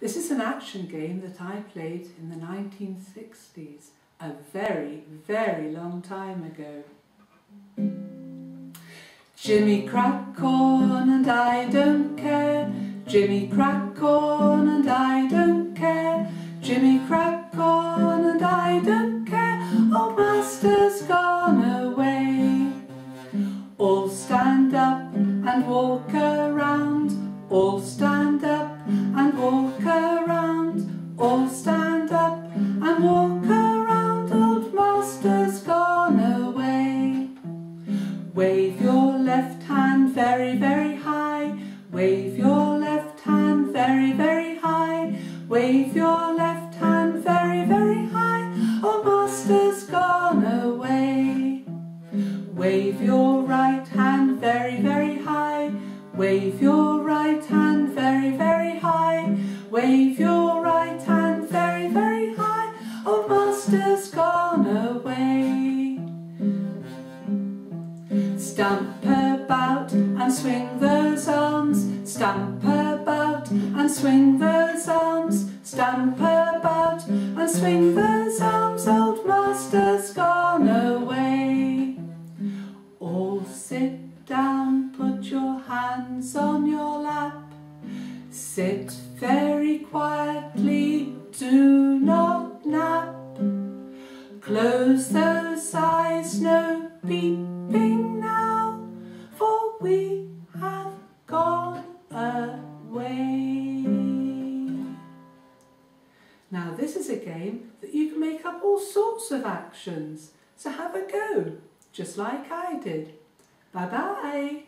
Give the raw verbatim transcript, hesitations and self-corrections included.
This is an action game that I played in the nineteen sixties, a very, very long time ago. Jimmy crack corn and I don't care. Jimmy crack corn and I don't care. Jimmy crack corn and I don't care. Old master's gone away. All stand up and walk around. All stand up and walk around. All stand up and walk around. Old master's gone away. Wave your left hand very, very high. Wave your left hand very, very high. Wave your left hand very, very high. Old master's gone away. Wave your right hand very, very high. Wave your right hand very, very high. Wave your right hand very, very high. Old master's gone away. Stamp about and swing those arms. Stamp about and swing those arms. Stamp about and swing those arms. Old master's gone away. All sit down, put your hands on your lap. Sit very quietly, do not nap. Close those eyes, no peeping now, for we have gone away. Now this is a game that you can make up all sorts of actions, so have a go, just like I did. Bye-bye.